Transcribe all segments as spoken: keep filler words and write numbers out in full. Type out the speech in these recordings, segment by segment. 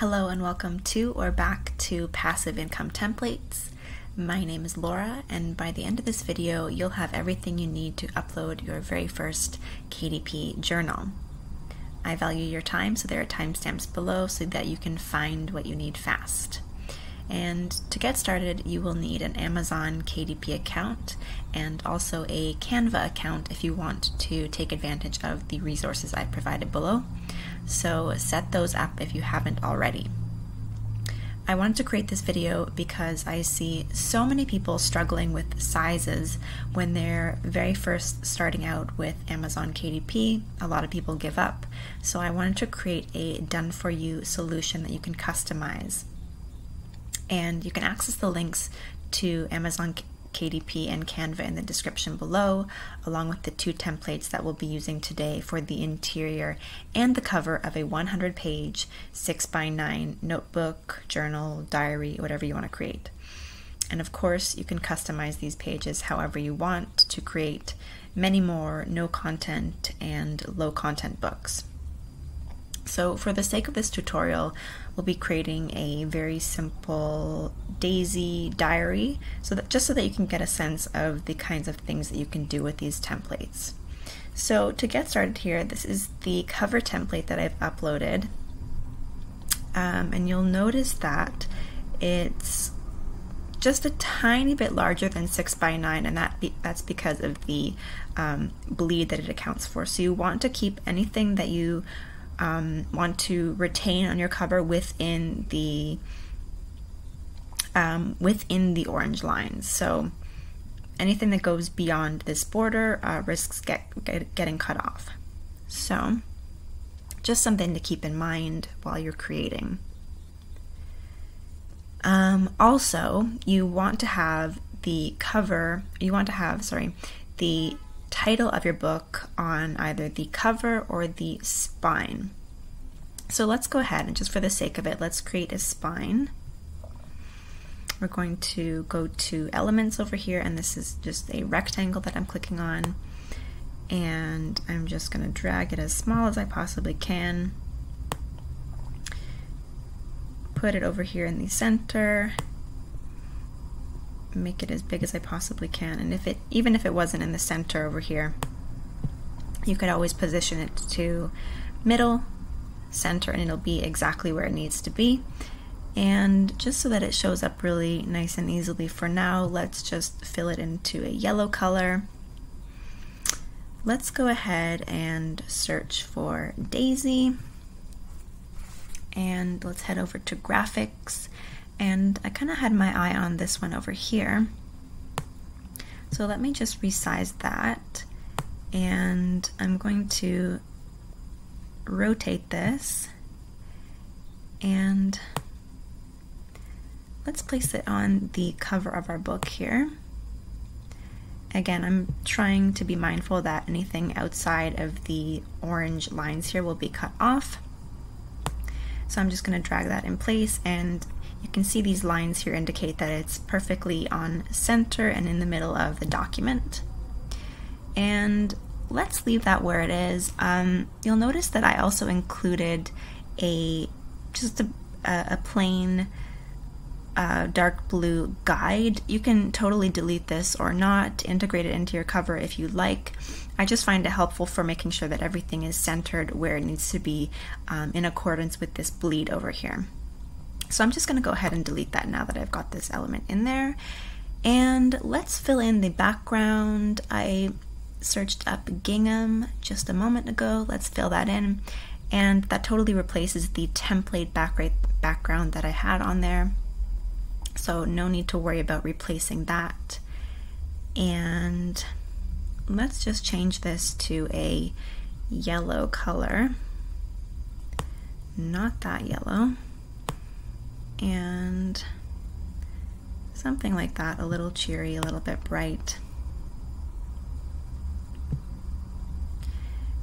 Hello and welcome to or back to Passive Income Templates. My name is Laura, and by the end of this video, you'll have everything you need to upload your very first K D P journal. I value your time, so there are timestamps below so that you can find what you need fast. And to get started, you will need an Amazon K D P account and also a Canva account if you want to take advantage of the resources I provided below. So set those up if you haven't already. I wanted to create this video because I see so many people struggling with sizes when they're very first starting out with Amazon K D P. A lot of people give up. So I wanted to create a done-for-you solution that you can customize. And you can access the links to Amazon K D P and Canva in the description below, along with the two templates that we'll be using today for the interior and the cover of a one hundred page six by nine notebook, journal, diary, whatever you want to create. And of course, you can customize these pages however you want to create many more no content and low content books. So for the sake of this tutorial, we'll be creating a very simple daisy diary, so that just so that you can get a sense of the kinds of things that you can do with these templates. So to get started here, this is the cover template that I've uploaded, um, and you'll notice that it's just a tiny bit larger than six by nine, and that be, that's because of the um, bleed that it accounts for. So you want to keep anything that you Um, want to retain on your cover within the um, within the orange lines. So anything that goes beyond this border uh, risks get, get, getting cut off. So just something to keep in mind while you're creating. Um, also, you want to have the cover. You want to have sorry the title of your book on either the cover or the spine. So let's go ahead and just for the sake of it, let's create a spine. We're going to go to elements over here, and this is just a rectangle that I'm clicking on, and I'm just going to drag it as small as I possibly can, put it over here in the center, make it as big as I possibly can. And if it even if it wasn't in the center over here, you could always position it to middle, center, and it'll be exactly where it needs to be. And just so that it shows up really nice and easily for now, let's just fill it into a yellow color. Let's go ahead and search for Daisy, and let's head over to graphics. And I kind of had my eye on this one over here, so let me just resize that, and I'm going to rotate this, and let's place it on the cover of our book here. Again, I'm trying to be mindful that anything outside of the orange lines here will be cut off, so I'm just going to drag that in place. And you can see these lines here indicate that it's perfectly on center and in the middle of the document. And let's leave that where it is. Um, you'll notice that I also included a just a, a plain uh, dark blue guide. You can totally delete this or not, integrate it into your cover if you like. I just find it helpful for making sure that everything is centered where it needs to be um, in accordance with this bleed over here. So I'm just going to go ahead and delete that now that I've got this element in there. And let's fill in the background. I searched up gingham just a moment ago. Let's fill that in. And that totally replaces the template background that I had on there. So no need to worry about replacing that. And let's just change this to a yellow color. Not that yellow. And something like that, a little cheery, a little bit bright.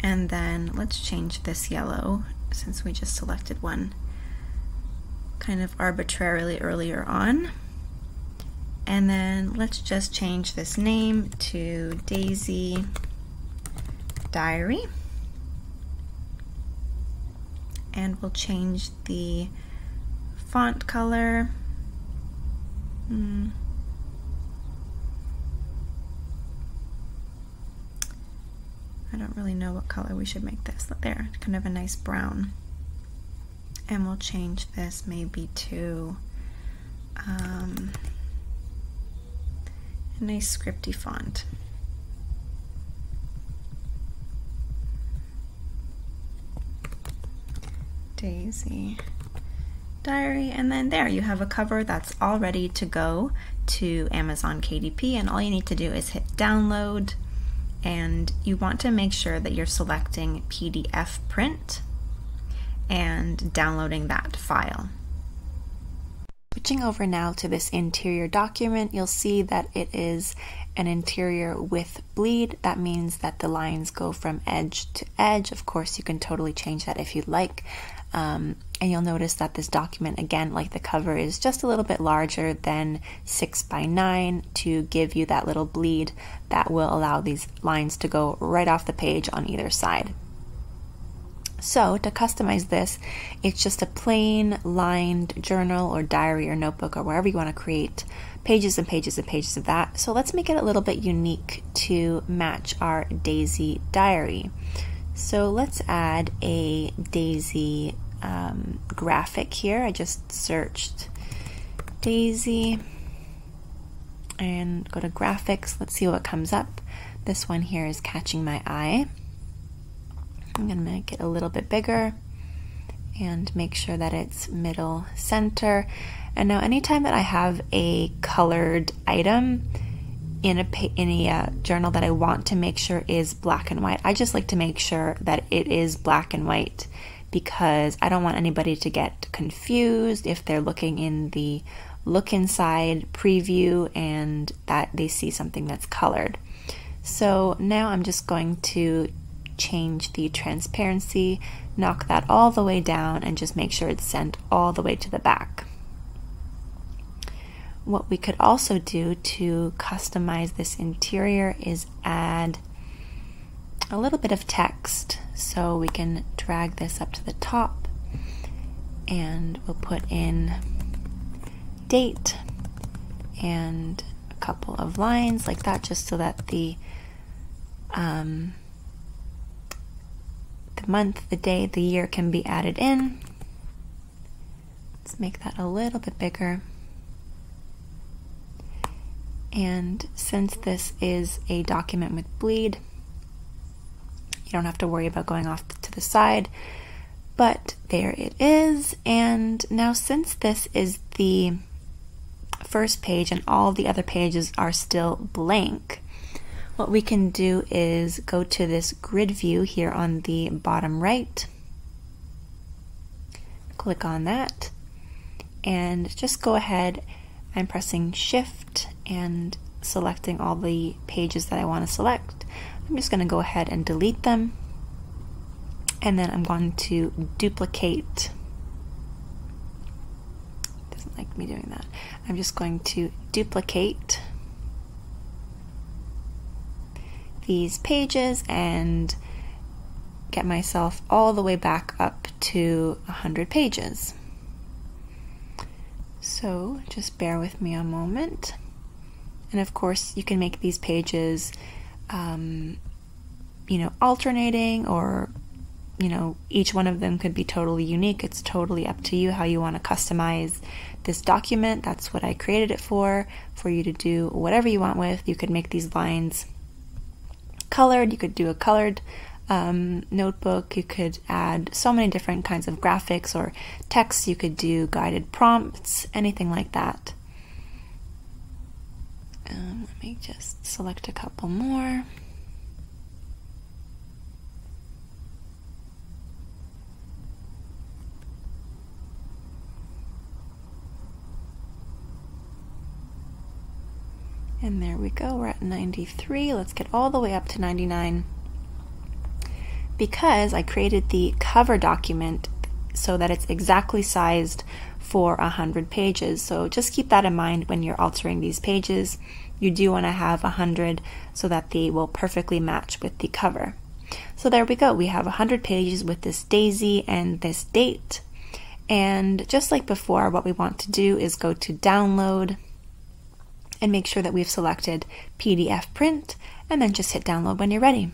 And then let's change this yellow, since we just selected one kind of arbitrarily earlier on. And then let's just change this name to Daisy Diary. And we'll change the font color. Mm. I don't really know what color we should make this. There, kind of a nice brown. And we'll change this maybe to um, a nice scripty font. Daisy Diary, and then there you have a cover that's all ready to go to Amazon K D P, and all you need to do is hit download. And you want to make sure that you're selecting P D F print and downloading that file. Switching over now to this interior document, you'll see that it is an interior with bleed. That means that the lines go from edge to edge. Of course, you can totally change that if you'd like. Um, and you'll notice that this document, again, like the cover, is just a little bit larger than six by nine to give you that little bleed that will allow these lines to go right off the page on either side. So to customize this, it's just a plain lined journal or diary or notebook or wherever you want to create pages and pages and pages of that. So let's make it a little bit unique to match our Daisy Diary. So let's add a Daisy um, graphic here. I just searched Daisy and go to graphics. Let's see what comes up. This one here is catching my eye. I'm going to make it a little bit bigger and make sure that it's middle center. And now anytime that I have a colored item in a, in a uh, journal that I want to make sure is black and white, I just like to make sure that it is black and white, because I don't want anybody to get confused if they're looking in the look inside preview and that they see something that's colored. So now I'm just going to change the transparency, knock that all the way down, and just make sure it's sent all the way to the back. What we could also do to customize this interior is add a little bit of text. So we can drag this up to the top and we'll put in date and a couple of lines like that, just so that the um, the month, the day, the year can be added in. Let's make that a little bit bigger. And since this is a document with bleed, you don't have to worry about going off to the side, but there it is. And now since this is the first page and all the other pages are still blank, what we can do is go to this grid view here on the bottom right, click on that, and just go ahead, I'm pressing shift and selecting all the pages that I want to select. I'm just going to go ahead and delete them, and then I'm going to duplicate. Doesn't like me doing that. I'm just going to duplicate these pages and get myself all the way back up to one hundred pages. So just bear with me a moment. And of course you can make these pages um, you know, alternating, or you know, each one of them could be totally unique. It's totally up to you how you want to customize this document. That's what I created it for, for you to do whatever you want with. You could make these lines colored, you could do a colored um, notebook, you could add so many different kinds of graphics or text, you could do guided prompts, anything like that. Um, let me just select a couple more. And there we go, we're at ninety-three. Let's get all the way up to ninety-nine. Because I created the cover document so that it's exactly sized for one hundred pages. So just keep that in mind when you're altering these pages. You do want to have one hundred so that they will perfectly match with the cover. So there we go, we have one hundred pages with this Daisy and this date. And just like before, what we want to do is go to download and make sure that we've selected P D F print, and then just hit download when you're ready.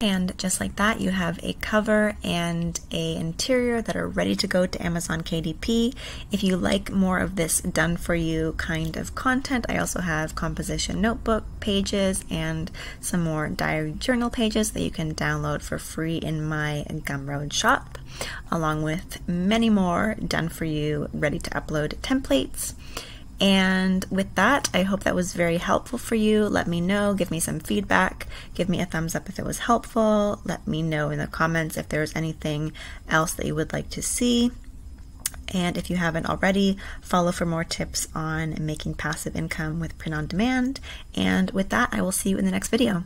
And just like that, you have a cover and a interior that are ready to go to Amazon K D P. If you like more of this done for you kind of content, I also have composition notebook pages and some more diary journal pages that you can download for free in my Gumroad shop, along with many more done for you, ready to upload templates. And with that, I hope that was very helpful for you. Let me know, give me some feedback, give me a thumbs up if it was helpful. Let me know in the comments if there's anything else that you would like to see. And if you haven't already, follow for more tips on making passive income with print on demand. And with that, I will see you in the next video.